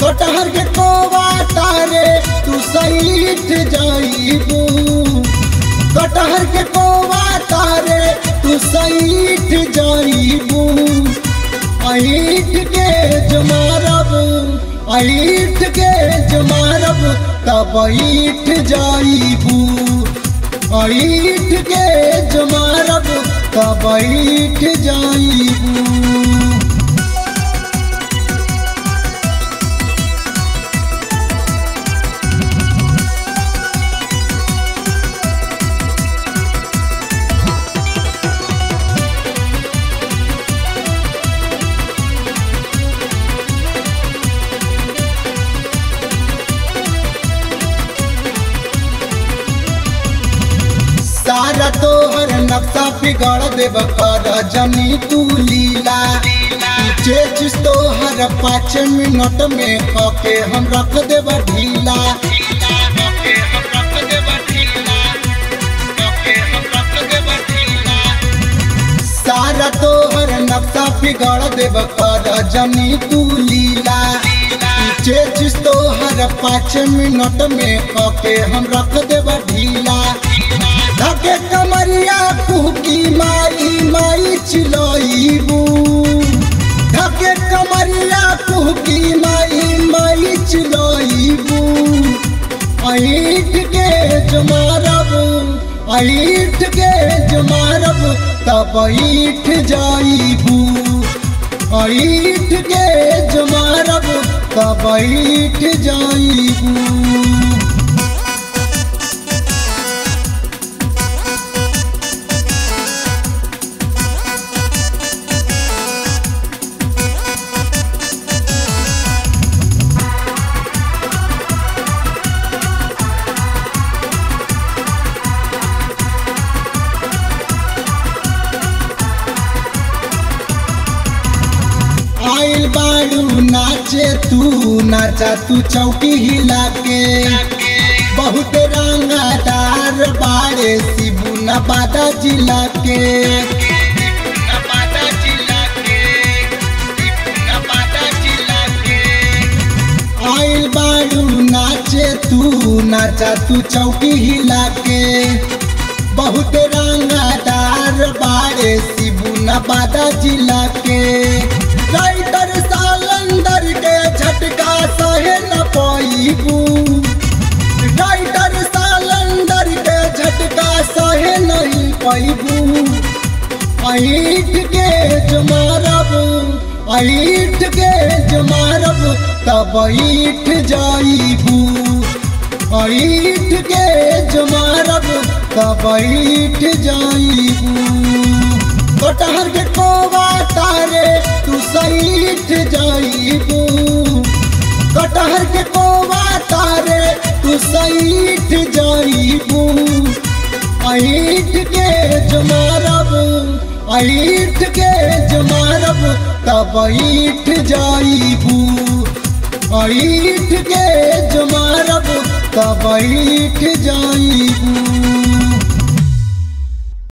तोटहर के कोवा तारे तू सईठ जाइबू, तोटहर के कोवा तारे तू सईठ जाइबू, आईठ के जमारब, आईठ के जमारब तब आईठ जाइबू, आईठ के जमारब तब आईठ जाइबू। सारा तोहर नक्शा बिगाड़ देव कर जनी तू लीला, जे चीज तोहर 5 मिनट में होके हम रख देव ढीला, सारा तोहर नक्शा बिगाड़ देव कर जनी तू लीला, जे चीज तोहर 5 मिनट में होके हम रख देव ढीला। धके कमरिया कुकी माई माई चिलईबू, धके कमरिया कुकी माई माई चिलईबू, आईठ के जमारबू, आईठ के जमारबू तब आईठ जाइबू, आईठ के जमारबू तब आईठ जाइबू। आइल बाड़ू नाचे तू, नाचा तू चौकी हिला के, बहुत रंगदार बाड़े शिबू नवादा जिला के, आइल बाड़ू नाचे तू, नाचा तू चौकी हिला के, बहुत रंगदार बाड़े शिबू नवादा जिला के, राइटर सालंदर के झटका सहे न पाइबू, राइटर सालंदर के झटका सहे नहीं पाइबू, आईठ के जमारबू, आईठ के जमारबू तब आईठ जाइबू, आईठ के जमारबू तब आईठ जाइबू। तोटहर के कोवा तारे तू सईठ जाइबू, तोटहर के कोवा तारे तू सईठ जाइबू, आईठ के जमारबू, आईठ के जमारबू तब आईठ जाइबू, आईठ के जमारबू तब आईठ जाइबू।